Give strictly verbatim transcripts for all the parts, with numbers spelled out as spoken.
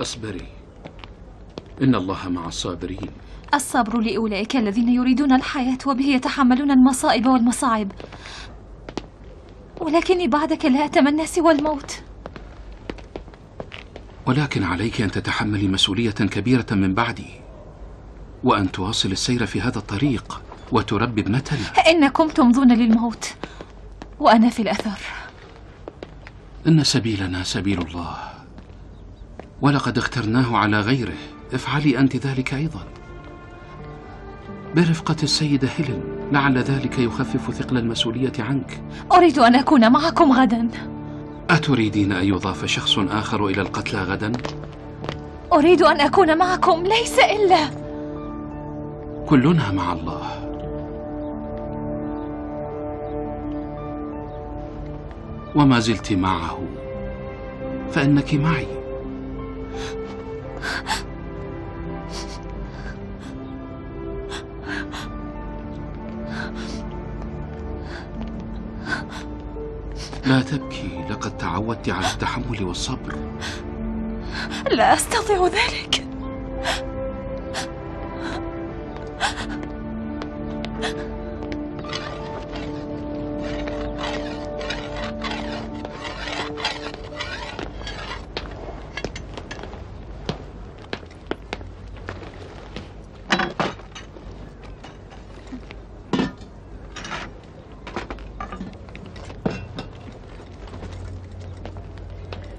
اصبري إن الله مع الصابرين. الصبر لأولئك الذين يريدون الحياة وبه يتحملون المصائب والمصاعب، ولكني بعدك لا أتمنى سوى الموت. ولكن عليك أن تتحملي مسؤولية كبيرة من بعدي، وأن تواصل السير في هذا الطريق وتربي ابنتنا. إنكم تمضون للموت وأنا في الأثر. إن سبيلنا سبيل الله، ولقد اخترناه على غيره، افعلي أنت ذلك أيضا برفقة السيدة هيلين، لعل ذلك يخفف ثقل المسؤولية عنك. أريد أن أكون معكم غدا. أتريدين أن يضاف شخص آخر إلى القتلى غدا؟ أريد أن أكون معكم ليس إلا. كلنا مع الله. وما زلت معه فإنك معي. لا تبكي، لقد تعودت على التحمل والصبر. لا أستطيع ذلك.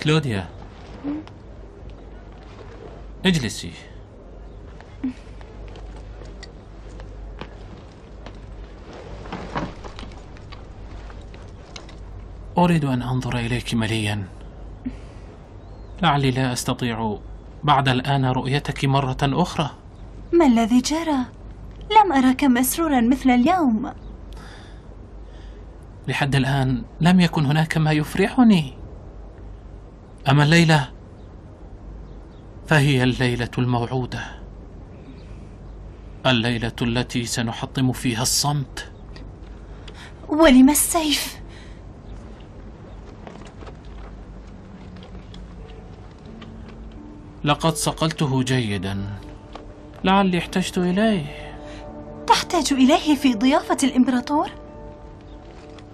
كلوديا، اجلسي. أريد أن أنظر إليك مليا. لعلي لا أستطيع بعد الآن رؤيتك مرة أخرى. ما الذي جرى؟ لم أراك مسرورا مثل اليوم. لحد الآن لم يكن هناك ما يفرحني. أما الليلة فهي الليلة الموعودة، الليلة التي سنحطم فيها الصمت. ولم السيف؟ لقد صقلته جيدا، لعلي احتجت إليه. تحتاج إليه في ضيافة الإمبراطور؟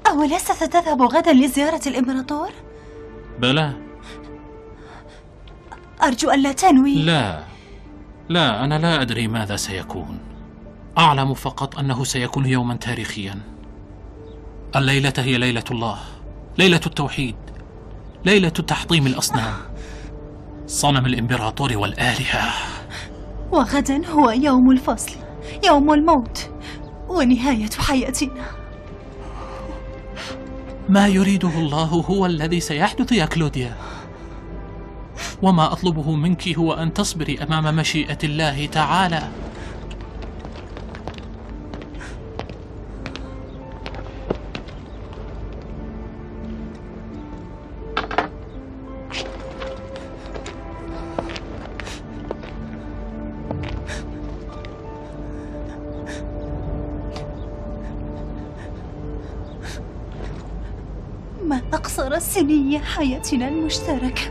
أولست ستذهب غدا لزيارة الإمبراطور؟ بلى. أرجو ألا تنوي. لا لا، أنا لا أدري ماذا سيكون. أعلم فقط أنه سيكون يوما تاريخيا. الليلة هي ليلة الله، ليلة التوحيد، ليلة تحطيم الأصنام، صنم الإمبراطور والآلهة. وغدا هو يوم الفصل، يوم الموت ونهاية حياتنا. ما يريده الله هو الذي سيحدث يا كلوديا، وما أطلبه منك هو أن تصبري أمام مشيئة الله تعالى. ما أقصر سني حياتنا المشتركة.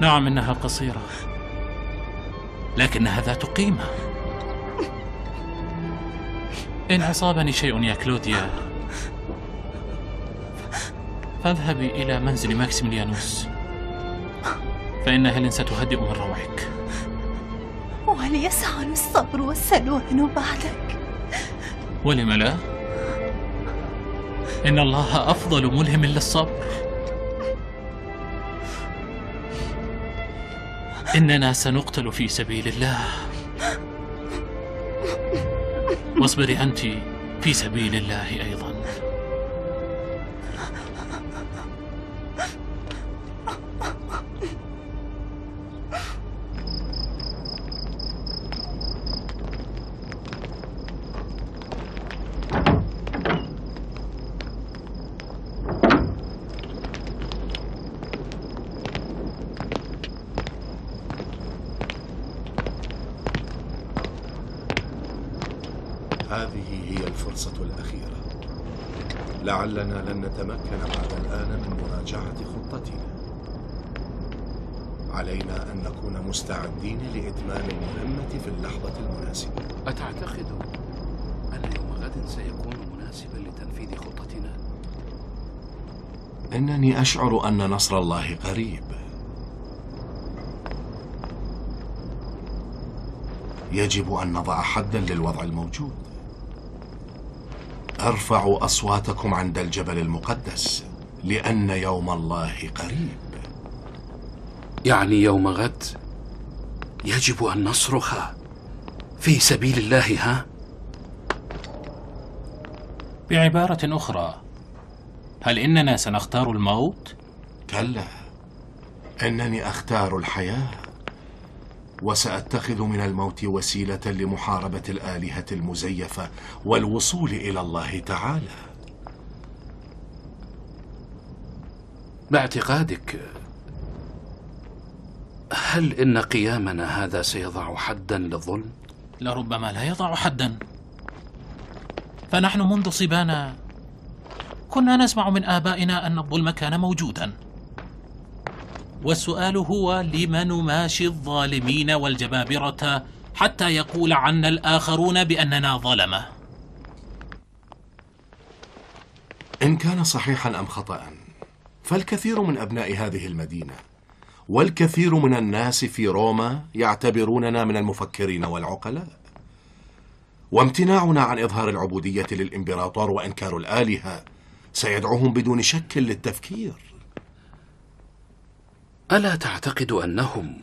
نعم إنها قصيرة، لكنها ذات قيمة. إن أصابني شيء يا كلوديا فاذهبي إلى منزل ماكسيميليانوس، فإن هيلين ستهدئ من روعك. وليسعني الصبر والسلوان بعدك. ولم لا؟ إن الله أفضل ملهم للصبر. إننا سنقتل في سبيل الله، واصبري أنت في سبيل الله أيضا. هذه هي الفرصة الأخيرة. لعلنا لن نتمكن بعد الآن من مراجعة خطتنا. علينا أن نكون مستعدين لإتمام المهمة في اللحظة المناسبة. أتعتقد أن يوم غد سيكون مناسبا لتنفيذ خطتنا؟ إنني أشعر أن نصر الله قريب. يجب أن نضع حدا للوضع الموجود. أرفعوا أصواتكم عند الجبل المقدس لأن يوم الله قريب. يعني يوم غد يجب أن نصرخ في سبيل الله، ها؟ بعبارة أخرى، هل إننا سنختار الموت؟ كلا، إنني أختار الحياة، وسأتخذ من الموت وسيلة لمحاربة الآلهة المزيفة والوصول إلى الله تعالى. باعتقادك، هل إن قيامنا هذا سيضع حداً للظلم؟ لربما لا يضع حداً، فنحن منذ صبانا كنا نسمع من آبائنا أن الظلم كان موجوداً، والسؤال هو لم نماشي الظالمين والجبابرة حتى يقول عنا الآخرون بأننا ظلمة. إن كان صحيحاً أم خطأً، فالكثير من أبناء هذه المدينة والكثير من الناس في روما يعتبروننا من المفكرين والعقلاء، وامتناعنا عن إظهار العبودية للإمبراطور وإنكار الآلهة سيدعوهم بدون شك للتفكير. ألا تعتقد أنهم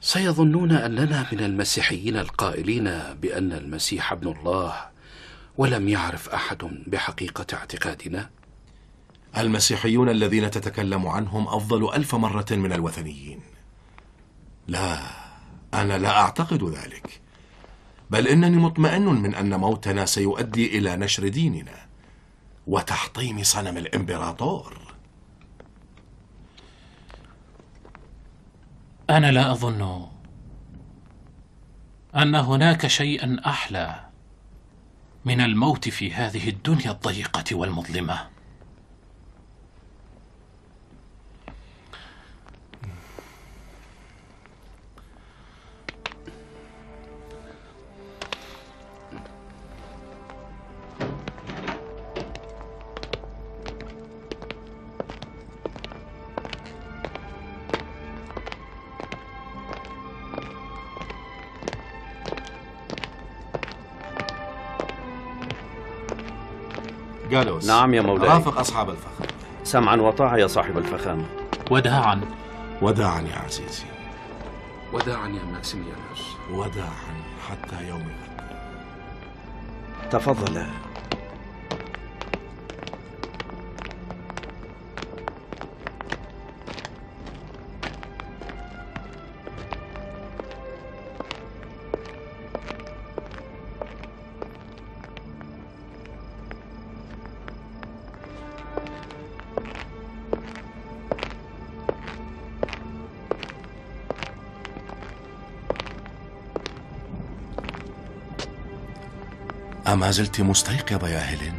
سيظنون أننا من المسيحيين القائلين بأن المسيح ابن الله ولم يعرف أحد بحقيقة اعتقادنا؟ المسيحيون الذين تتكلم عنهم أفضل ألف مرة من الوثنيين. لا، أنا لا أعتقد ذلك، بل إنني مطمئن من أن موتنا سيؤدي إلى نشر ديننا وتحطيم صنم الإمبراطور. أنا لا أظن أن هناك شيئا أحلى من الموت في هذه الدنيا الضيقة والمظلمة. جالوس. نعم يا مولاي. رافق أصحاب الفخامة. سمعا وطاعة يا صاحب الفخامة. وداعا. وداعا يا عزيزي. وداعا يا ماكسيميانوس. وداعا حتى يوم غد. تفضل. أما زلت مستيقظة يا هيلين؟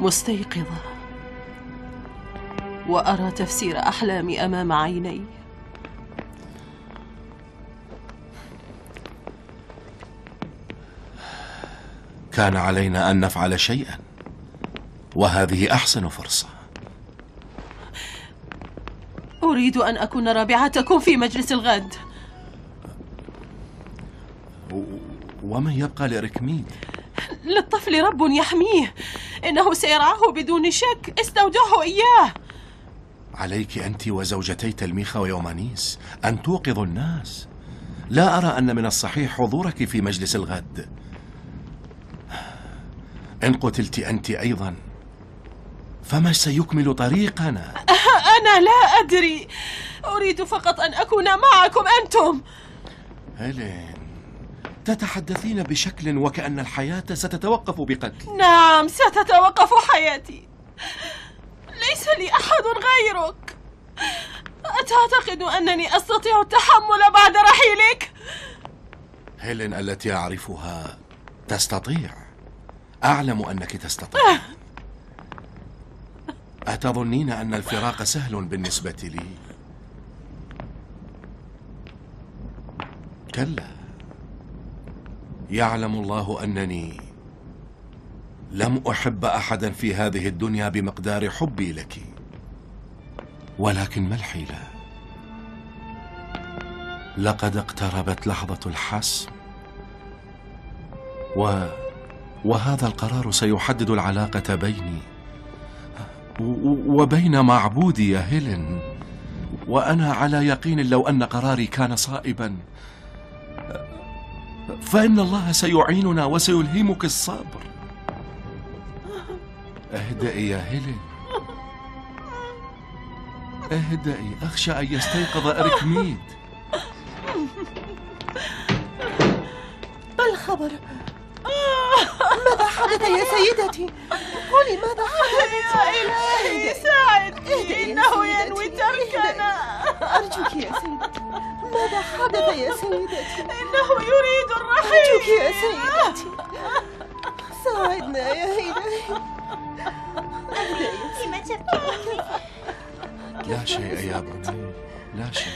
مستيقظة وأرى تفسير أحلامي أمام عيني. كان علينا أن نفعل شيئا، وهذه أحسن فرصة. أريد أن أكون رابعتكم في مجلس الغد. ومن يبقى لأركميد؟ للطفل رب يحميه، إنه سيرعاه بدون شك، استودعه إياه. عليك أنت وزوجتي تلميخة ويومانيس أن توقظوا الناس. لا أرى أن من الصحيح حضورك في مجلس الغد. إن قتلت أنت أيضا فما سيكمل طريقنا؟ أنا لا أدري، أريد فقط أن أكون معكم أنتم. هيلين، تتحدثين بشكل وكأن الحياة ستتوقف بقتلي. نعم، ستتوقف حياتي، ليس لي أحد غيرك. أتعتقد أنني أستطيع التحمل بعد رحيلك؟ هيلين التي أعرفها تستطيع، أعلم أنك تستطيع. أتظنين أن الفراق سهل بالنسبة لي؟ كلا، يعلم الله أنني لم أحب أحدا في هذه الدنيا بمقدار حبي لك، ولكن ما الحيلة؟ لقد اقتربت لحظة الحسم، و... وهذا القرار سيحدد العلاقة بيني وبين معبودي يا هيلين، وأنا على يقين لو أن قراري كان صائبا فإن الله سيعيننا وسيلهمك الصبر. اهدئي يا هيلين، اهدئي، أخشى أن يستيقظ أركميد. ما الخبر؟ ماذا حدث يا سيدتي؟ قولي ماذا حدث؟ يا إلهي ساعدني، إنه ينوي تركنا. أرجوك يا سيدتي، ماذا حدث يا سيدتي؟ إنه يريد الرحيل. أرجوك يا سيدتي، ساعدنا يا إلهي. لما تبكين؟ لا شيء يا بني، لا شيء.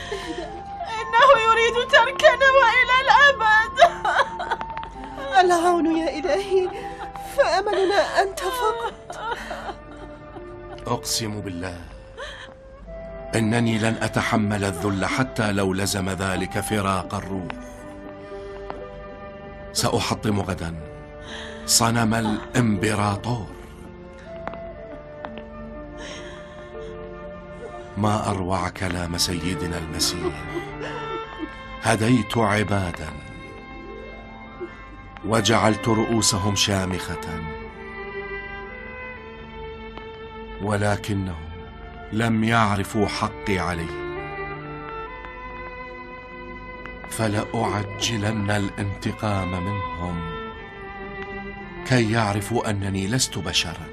إنه يريد تركنا وإلى الأبد. العون يا إلهي، فأملنا أنت فقط. أقسم بالله إنني لن أتحمل الذل حتى لو لزم ذلك فراق الروح. سأحطم غدا صنم الإمبراطور. ما أروع كلام سيدنا المسيح: هديت عبادا وجعلت رؤوسهم شامخة، ولكنهم لم يعرفوا حقي عليه، فلأعجلن الانتقام منهم كي يعرفوا أنني لست بشرا.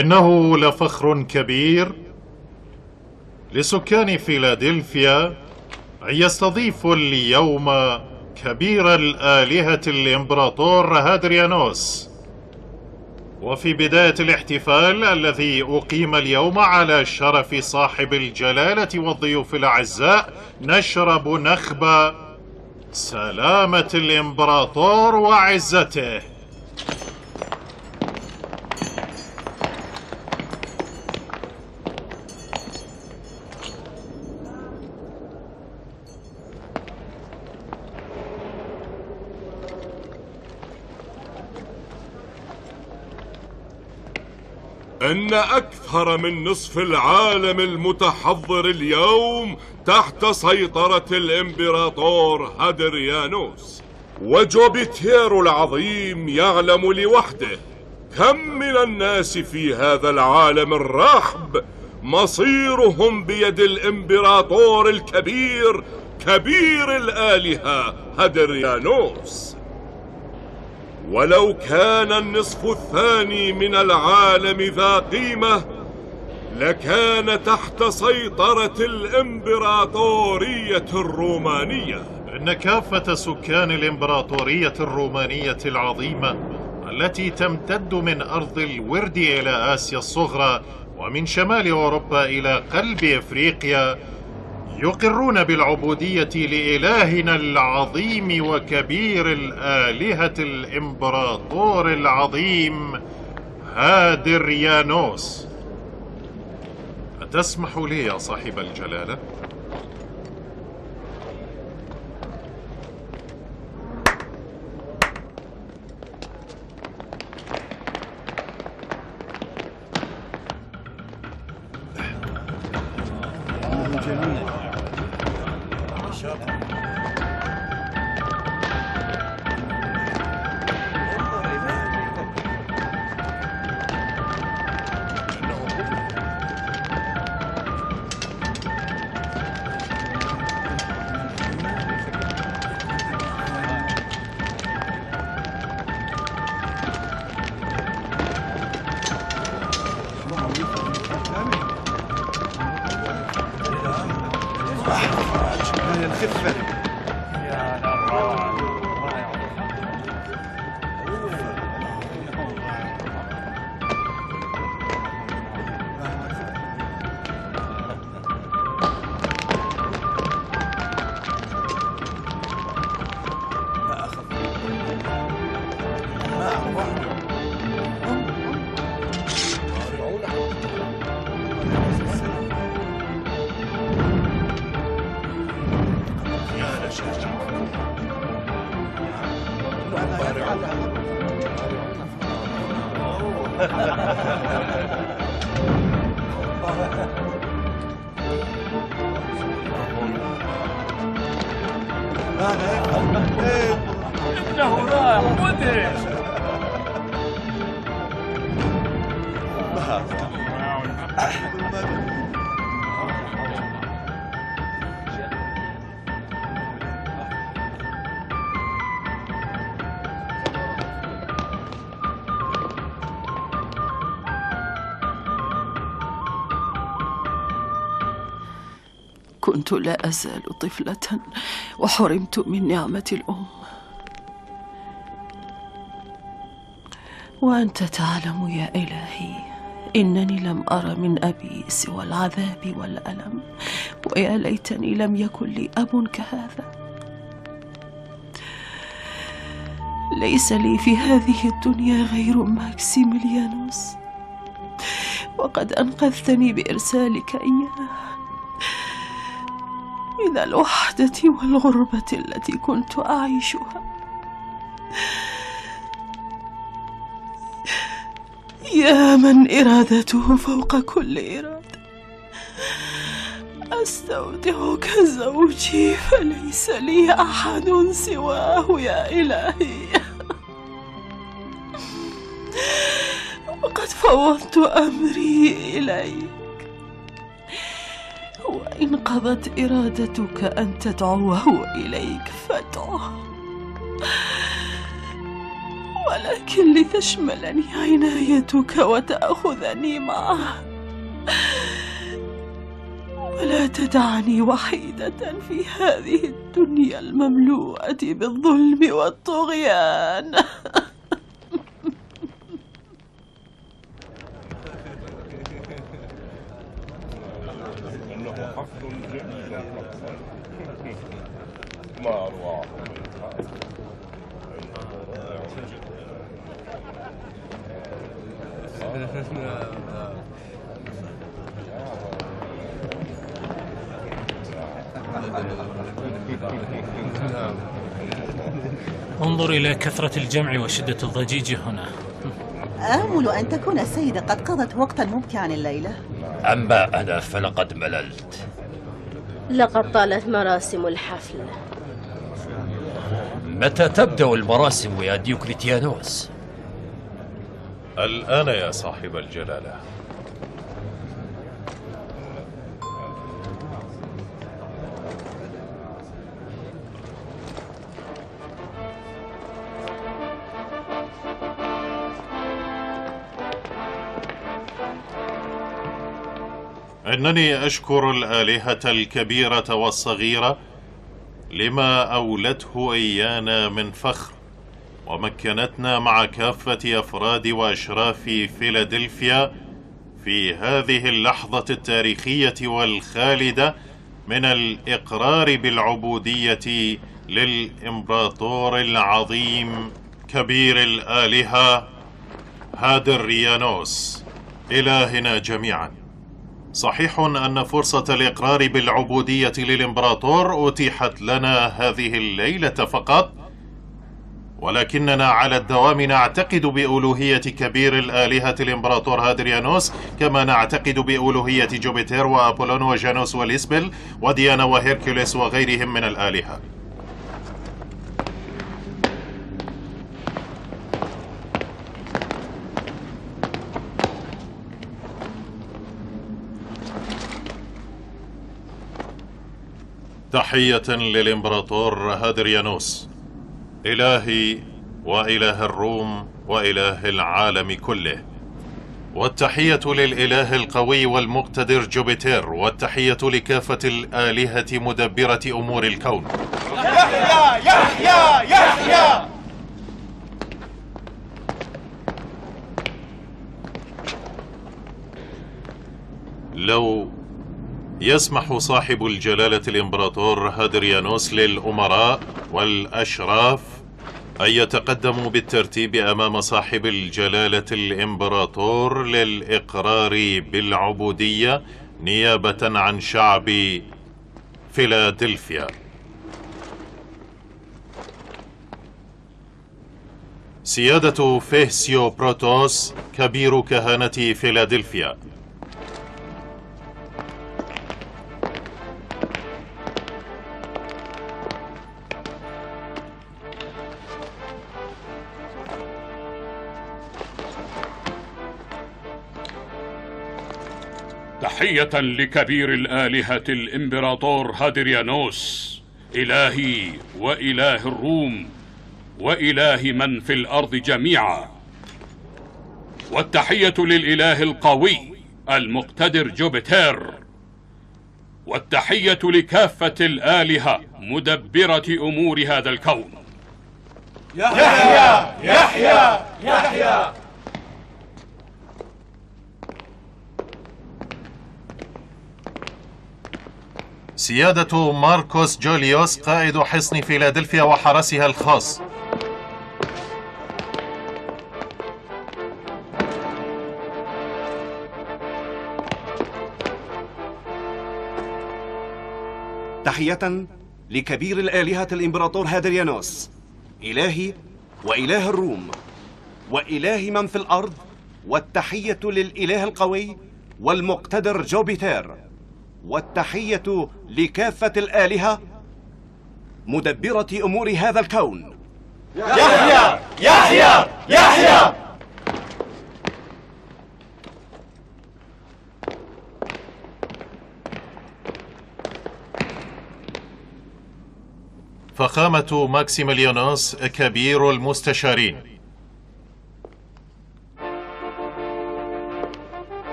إنه لفخر كبير لسكان فيلادلفيا أن يستضيفوا اليوم كبير الآلهة الإمبراطور هادريانوس. وفي بداية الاحتفال الذي أقيم اليوم على شرف صاحب الجلالة والضيوف الأعزاء، نشرب نخبة سلامة الإمبراطور وعزته. أن أكثر من نصف العالم المتحضر اليوم تحت سيطرة الإمبراطور هادريانوس، وجوبيتير العظيم يعلم لوحده كم من الناس في هذا العالم الرحب مصيرهم بيد الإمبراطور الكبير كبير الآلهة هادريانوس. ولو كان النصف الثاني من العالم ذا قيمة لكان تحت سيطرة الإمبراطورية الرومانية. إن كافة سكان الإمبراطورية الرومانية العظيمة التي تمتد من أرض الورد إلى آسيا الصغرى ومن شمال أوروبا إلى قلب أفريقيا يقرون بالعبودية لإلهنا العظيم وكبير الآلهة الإمبراطور العظيم هادريانوس. أتسمح لي يا صاحب الجلالة؟ كنت لا أزال طفلة وحرمت من نعمة الأم، وأنت تعلم يا إلهي إنني لم أرى من أبي سوى العذاب والألم، ويا ليتني لم يكن لي أب كهذا. ليس لي في هذه الدنيا غير ماكسيميليانوس، وقد أنقذتني بإرسالك إياه من الوحدة والغربة التي كنت أعيشها. يا من إرادته فوق كل إرادة، أستودعك زوجي فليس لي أحد سواه يا إلهي، وقد فوضت أمري إليك، وانقضت إرادتك أن تدعوه إليك فادعه، ولكن لتشملني عنايتك وتأخذني معه، ولا تدعني وحيدة في هذه الدنيا المملوءة بالظلم والطغيان. انظر إلى كثرة الجمع وشدة الضجيج هنا. آمل أن تكون السيدة قد قضت وقتا ممتعا الليلة. أما أنا فلقد مللت. لقد طالت مراسم الحفل. متى تبدأ المراسم يا ديوكليتيانوس؟ الآن يا صاحب الجلالة. إنني أشكر الآلهة الكبيرة والصغيرة لما أولته إيانا من فخر ومكنتنا مع كافة أفراد وأشراف فيلادلفيا في هذه اللحظة التاريخية والخالدة من الإقرار بالعبودية للإمبراطور العظيم كبير الآلهة هادريانوس إلهنا جميعا. صحيح أن فرصة الإقرار بالعبودية للإمبراطور أتيحت لنا هذه الليلة فقط، ولكننا على الدوام نعتقد بألوهية كبير الآلهة الإمبراطور هادريانوس، كما نعتقد بألوهية جوبيتر وأبولون وجانوس والإسبل وديانا وهيركوليس وغيرهم من الآلهة. تحية للإمبراطور هادريانوس، إلهي وإله الروم وإله العالم كله، والتحية للإله القوي والمقتدر جوبيتر، والتحية لكافة الآلهة مدبرة أمور الكون. يحيى يحيى يحيى. لو يسمح صاحب الجلالة الإمبراطور هادريانوس للأمراء والأشراف أن يتقدموا بالترتيب أمام صاحب الجلالة الإمبراطور للإقرار بالعبودية نيابة عن شعب فيلادلفيا. سيادة فيهسيو بروتوس كبير كهنة فيلادلفيا، تحية لكبير الآلهة الإمبراطور هادريانوس، إلهي وإله الروم وإله من في الأرض جميعا، والتحية للإله القوي المقتدر جوبيتر، والتحية لكافة الآلهة مدبرة أمور هذا الكون. يحيى يحيى يحيى. سيادة ماركوس جوليوس قائد حصن فيلادلفيا وحرسها الخاص. تحية لكبير الآلهة الإمبراطور هادريانوس، إلهي وإله الروم وإله من في الأرض، والتحية للإله القوي والمقتدر جوبيتر، والتحية لكافة الآلهة مدبرة أمور هذا الكون. يحيى يحيى يحيى. فخامة ماكسيميليانوس كبير المستشارين.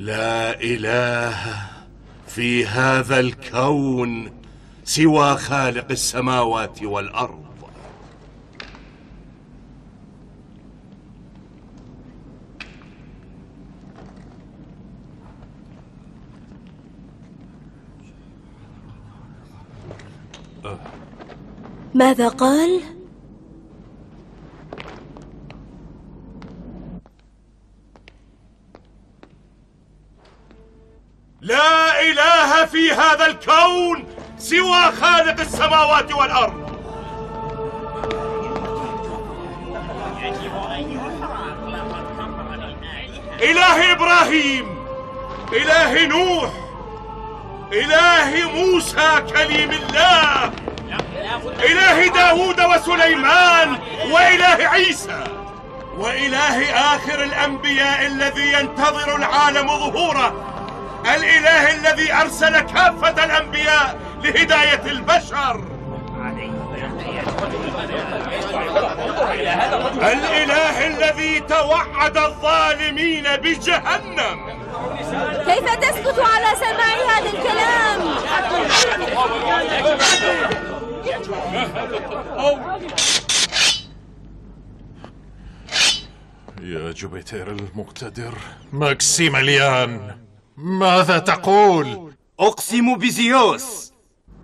لا إله في هذا الكون سوى خالق السماوات والأرض. ماذا قال؟ لا إله في هذا الكون سوى خالق السماوات والأرض. إله إبراهيم، إله نوح، إله موسى كليم الله، إله داود وسليمان، وإله عيسى، وإله آخر الأنبياء الذي ينتظر العالم ظهوره، الإله الذي أرسل كافة الأنبياء لهداية البشر، الإله الذي توعد الظالمين بجهنم. كيف تسكت على سماع هذا الكلام؟ يا جوبيتير المقتدر، ماكسيميليان، ماذا تقول؟ أقسم بزيوس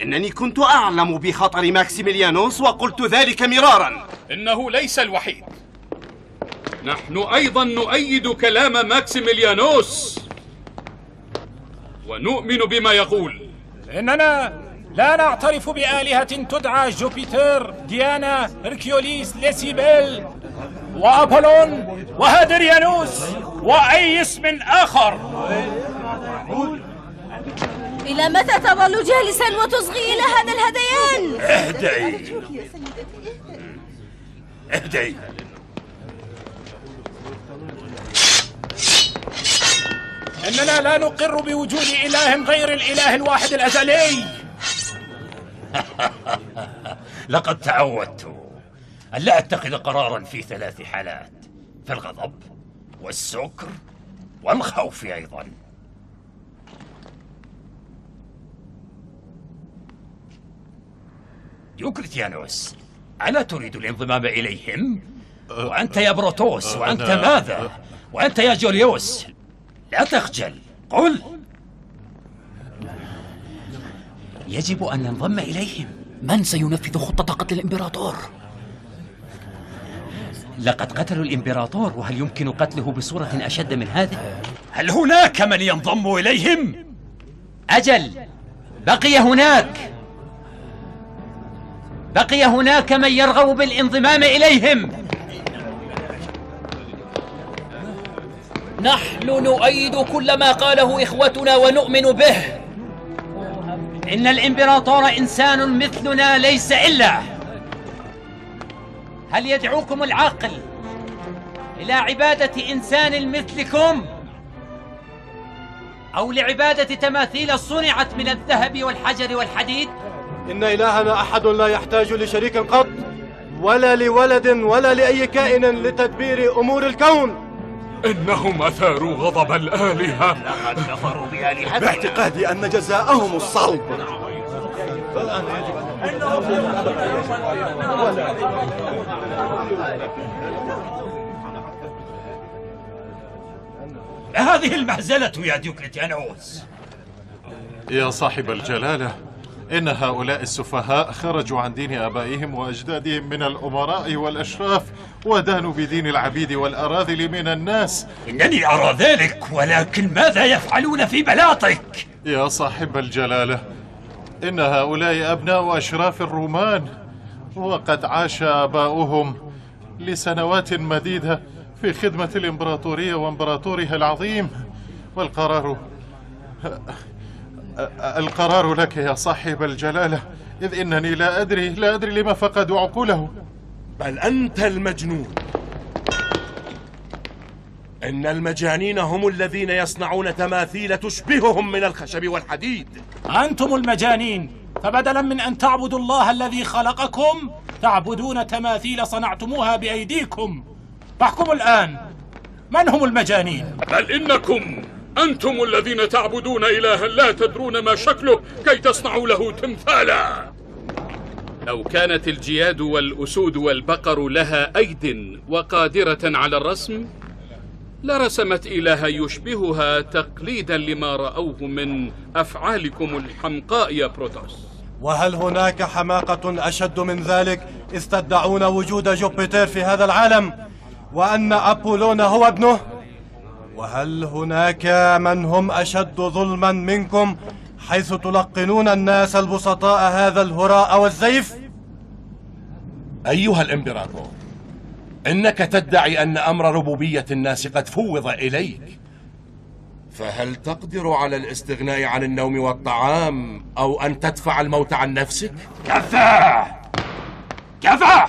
إنني كنت أعلم بخطر ماكسيميليانوس وقلت ذلك مرارا. إنه ليس الوحيد، نحن أيضا نؤيد كلام ماكسيميليانوس ونؤمن بما يقول. إننا لا نعترف بآلهة تدعى جوبيتر، ديانا، هركيوليس، ليسيبيل، وأبولون، وهادريانوس، وأي اسم آخر. إلى متى تظل جالسا وتصغي إلى هذا الهذيان؟ اهدئي اهدئي. إننا لا نقر بوجود إله غير الإله الواحد الأزلي. لقد تعودت أن لا أتخذ قرارا في ثلاث حالات، في الغضب والسكر والخوف أيضا. يوكرتيانوس، ألا تريد الانضمام إليهم؟ وأنت يا بروتوس، وأنت ماذا؟ وأنت يا جوليوس، لا تخجل، قل. يجب أن ننضم إليهم. من سينفذ خطة قتل الإمبراطور؟ لقد قتلوا الإمبراطور، وهل يمكن قتله بصورة أشد من هذه؟ هل هناك من ينضم إليهم؟ أجل، بقي هناك بقي هناك من يرغب بالانضمام إليهم. نحن نؤيد كل ما قاله إخوتنا ونؤمن به. إن الإمبراطور إنسان مثلنا ليس إلا. هل يدعوكم العقل إلى عبادة إنسان مثلكم؟ أو لعبادة تماثيل صنعت من الذهب والحجر والحديد؟ إن إلهنا أحد لا يحتاج لشريك قط، ولا لولد ولا لأي كائن لتدبير أمور الكون. إنهم أثاروا غضب الآلهة. لقد كفروا بآلهتنا باعتقادي أن جزاءهم الصلب. هذه المهزلة يا ديوكليتيانوس. يا صاحب الجلالة، إن هؤلاء السفهاء خرجوا عن دين آبائهم وأجدادهم من الأمراء والأشراف، ودانوا بدين العبيد والأراذل من الناس. إنني أرى ذلك، ولكن ماذا يفعلون في بلاطك؟ يا صاحب الجلالة، إن هؤلاء أبناء أشراف الرومان، وقد عاش آباؤهم لسنوات مديدة في خدمة الإمبراطورية وإمبراطورها العظيم. والقرار القرار لك يا صاحب الجلالة، إذ إنني لا أدري لا أدري لما فقدوا عقوله. بل أنت المجنون. إن المجانين هم الذين يصنعون تماثيل تشبههم من الخشب والحديد. أنتم المجانين، فبدلا من أن تعبدوا الله الذي خلقكم تعبدون تماثيل صنعتموها بأيديكم. فاحكموا الآن، من هم المجانين؟ بل إنكم أنتم الذين تعبدون إلها لا تدرون ما شكله كي تصنعوا له تمثالا. لو كانت الجياد والأسود والبقر لها أيد وقادرة على الرسم لرسمت إلها يشبهها تقليدا لما رأوه من أفعالكم الحمقاء يا بروتوس. وهل هناك حماقة أشد من ذلك إذ تدعون وجود جوبيتر في هذا العالم وأن أبولون هو ابنه؟ وهل هناك من هم أشد ظلما منكم حيث تلقنون الناس البسطاء هذا الهراء والزيف؟ أيها الإمبراطور، إنك تدعي أن أمر ربوبية الناس قد فوض إليك، فهل تقدر على الاستغناء عن النوم والطعام أو أن تدفع الموت عن نفسك؟ كفى! كفى!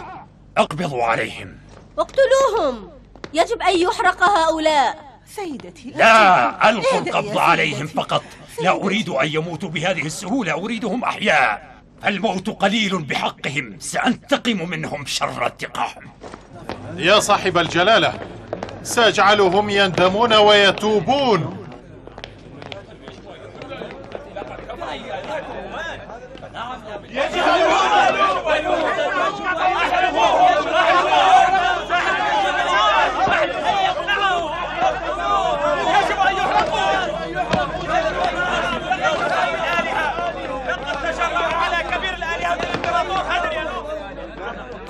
اقبضوا عليهم! اقتلوهم! يجب أن يحرق هؤلاء! سيدتي لا, لا ألقوا القبض عليهم فقط! لا أريد أن يموتوا بهذه السهولة، أريدهم أحياء! الموت قليل بحقهم، سأنتقم منهم شر انتقام. يا صاحب الجلالة، سأجعلهم يندمون ويتوبون.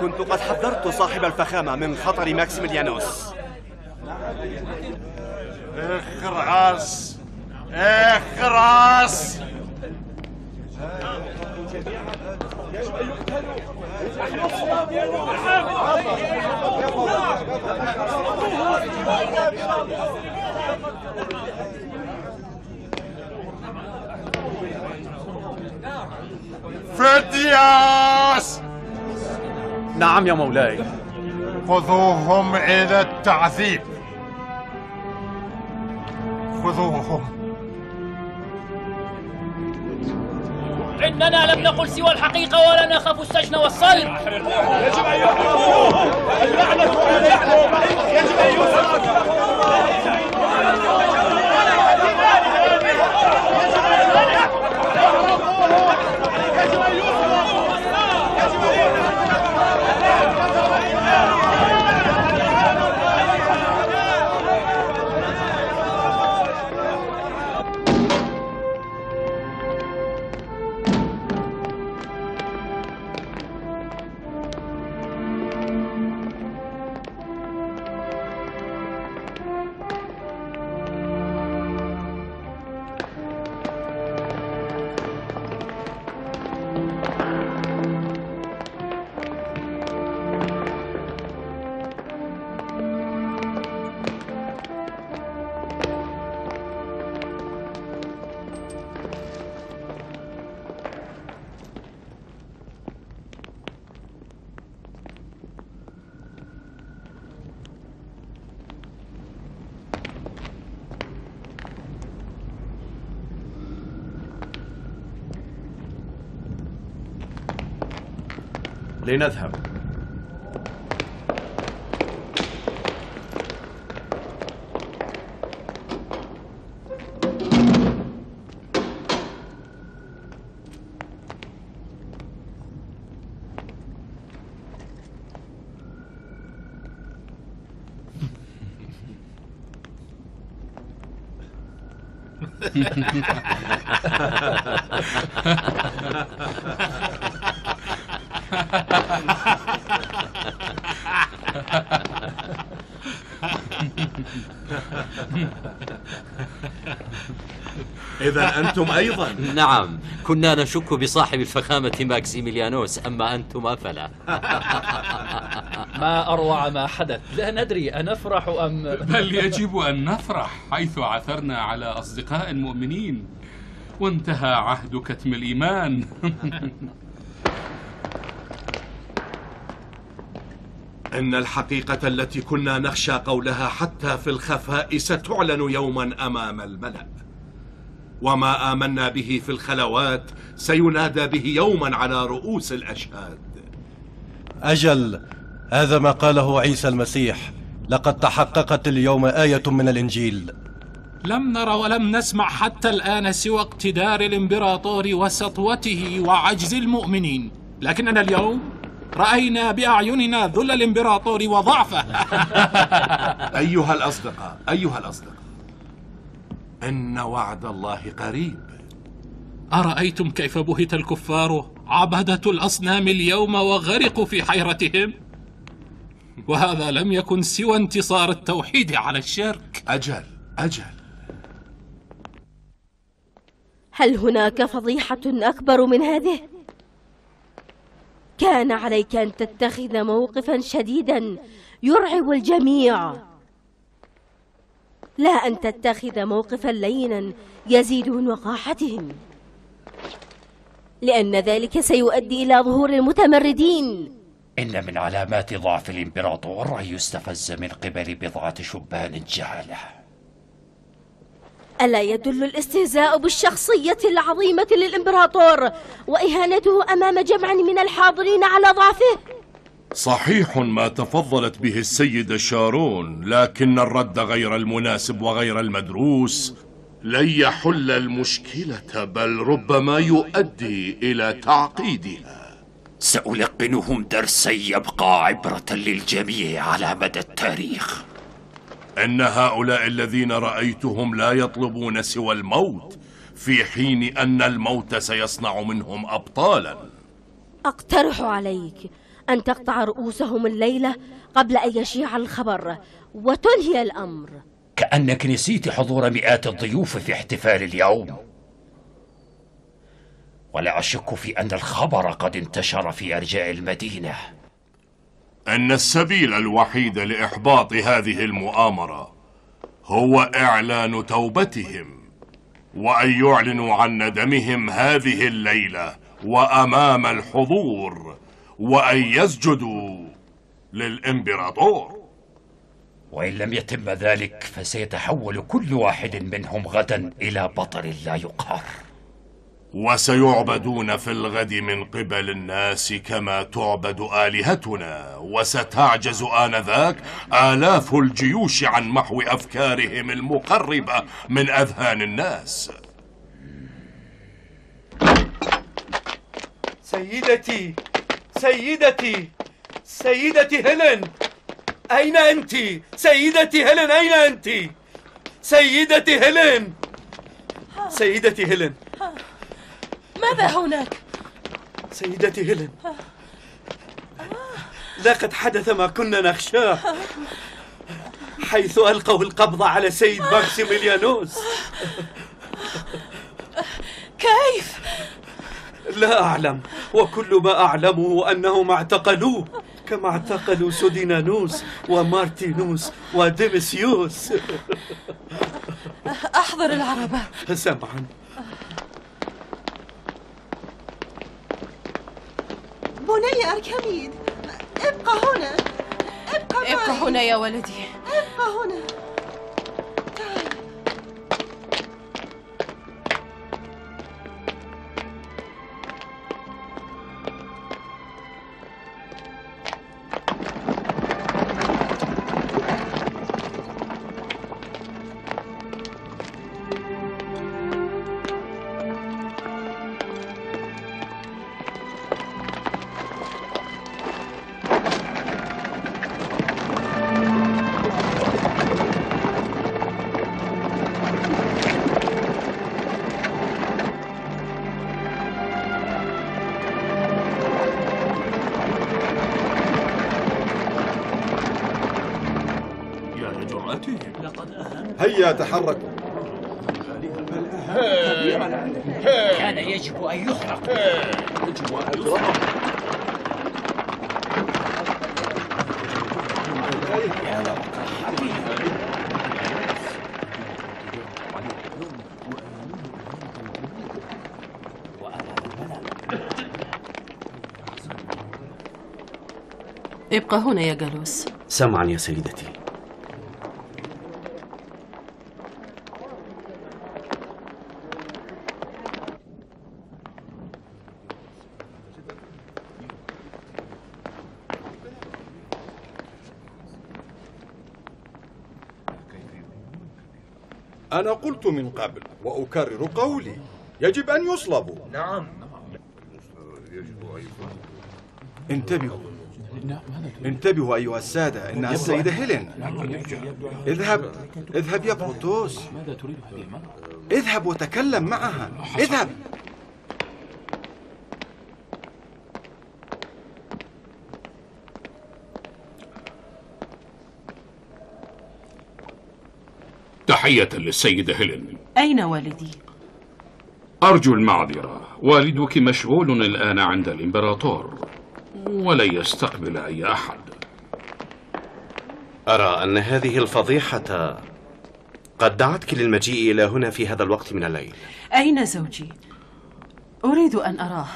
كنت قد حذرت صاحب الفخامة من خطر ماكسيميليانوس. اخرس اخرس فوتياس. نعم يا مولاي. خذوهم إلى التعذيب، خذوهم. إننا لم نقل سوى الحقيقة ولا نخاف السجن والصلب. يجب أن يحرقوه. اللعنة عليكم. يجب أن يحرقوه. لنذهب. إذا أنتم أيضا. نعم، كنا نشك بصاحب الفخامة ماكسيميليانوس، أما أنتما فلا. ما أروع ما حدث، لا ندري أنفرح أم بل يجب أن نفرح حيث عثرنا على أصدقاء مؤمنين وانتهى عهد كتم الإيمان. إن الحقيقة التي كنا نخشى قولها حتى في الخفاء ستعلن يوما أمام الملأ، وما آمنا به في الخلوات سينادى به يوما على رؤوس الأشهاد. أجل، هذا ما قاله عيسى المسيح، لقد تحققت اليوم آية من الإنجيل. لم نر ولم نسمع حتى الآن سوى اقتدار الإمبراطور وسطوته وعجز المؤمنين، لكننا اليوم رأينا بأعيننا ذل الإمبراطور وضعفه. أيها الأصدقاء، أيها الأصدقاء، إن وعد الله قريب. أرأيتم كيف بهت الكفار عبدة الأصنام اليوم وغرقوا في حيرتهم، وهذا لم يكن سوى انتصار التوحيد على الشرك. أجل أجل، هل هناك فضيحة أكبر من هذه؟ كان عليك أن تتخذ موقفا شديدا يرعب الجميع، لا أن تتخذ موقفا لينا يزيد من وقاحتهم، لأن ذلك سيؤدي إلى ظهور المتمردين. إن من علامات ضعف الإمبراطور أن يستفز من قبل بضعة شبان جهلة. ألا يدل الاستهزاء بالشخصية العظيمة للإمبراطور وإهانته أمام جمع من الحاضرين على ضعفه؟ صحيح ما تفضلت به السيدة شارون، لكن الرد غير المناسب وغير المدروس لن يحل المشكلة، بل ربما يؤدي إلى تعقيدها. سألقنهم درسا يبقى عبرة للجميع على مدى التاريخ. إن هؤلاء الذين رأيتهم لا يطلبون سوى الموت، في حين أن الموت سيصنع منهم أبطالا. أقترح عليك أن تقطع رؤوسهم الليلة قبل أن يشيع الخبر وتنهي الأمر. كأنك نسيت حضور مئات الضيوف في احتفال اليوم، ولا أشك في أن الخبر قد انتشر في أرجاء المدينة. أن السبيل الوحيد لإحباط هذه المؤامرة هو إعلان توبتهم، وأن يعلنوا عن ندمهم هذه الليلة وأمام الحضور، وأن يسجدوا للإمبراطور. وإن لم يتم ذلك فسيتحول كل واحد منهم غدا إلى بطل لا يقهر، وسيعبدون في الغد من قبل الناس كما تعبد آلهتنا، وستعجز آنذاك آلاف الجيوش عن محو أفكارهم المقربة من أذهان الناس. سيدتي سيدتي سيدتي هيلين، أين أنت؟ سيدتي هيلين، أين أنت؟ سيدتي هيلين، سيدتي هيلين، ماذا هناك؟ سيدتي هيلين، لقد حدث ما كنا نخشاه، حيث ألقوا القبض على سيد ماكسيميليانوس. كيف؟ لا أعلم، وكل ما أعلمه أنهم اعتقلوه كما اعتقلوا سودينانوس ومارتينوس وديمسيوس. أحضر العربة سمعا. بني أركميد، ابقى هنا، ابقى معي، ابقى هنا يا ولدي، ابقى هنا. تعال. هيا تحركوا. كان يجب أن يحرق. ابقى هنا يا جالوس. سمعا يا سيدتي. أنا قلت من قبل وأكرر قولي، يجب أن يصلبوا. نعم. انتبهوا انتبهوا أيها السادة، إنها السيدة هيلين. اذهب اذهب يا بروتوس، اذهب وتكلم معها، اذهب. تحية للسيدة هيلين. أين والدي؟ أرجو المعذرة، والدك مشغول الآن عند الإمبراطور ولن يستقبل أي أحد. أرى أن هذه الفضيحة قد دعتك للمجيء إلى هنا في هذا الوقت من الليل. أين زوجي؟ أريد أن أراه.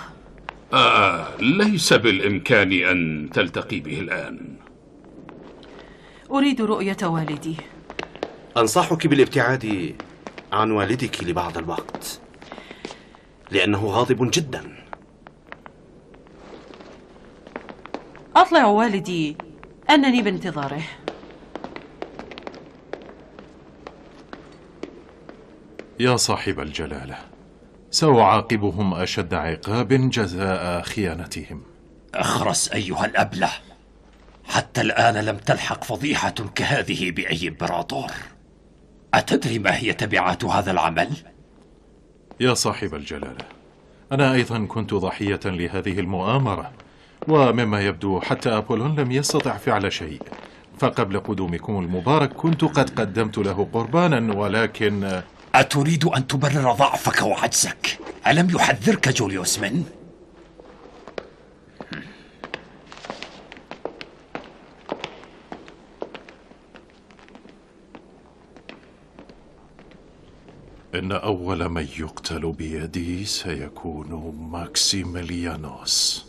آه، ليس بالإمكان أن تلتقي به الآن. أريد رؤية والدي. أنصحك بالابتعاد عن والدك لبعض الوقت، لأنه غاضب جدا. أطلع والدي أنني بانتظاره. يا صاحب الجلالة، سأعاقبهم أشد عقاب جزاء خيانتهم. أخرس أيها الأبله، حتى الآن لم تلحق فضيحة كهذه بأي إمبراطور. أتدري ما هي تبعات هذا العمل؟ يا صاحب الجلالة، أنا أيضا كنت ضحية لهذه المؤامرة، ومما يبدو حتى أبولون لم يستطع فعل شيء، فقبل قدومكم المبارك كنت قد قدمت له قربانا، ولكن... أتريد أن تبرر ضعفك وعجزك؟ ألم يحذرك جوليوس من؟ إن أول من يقتل بيدي سيكون ماكسيميليانوس.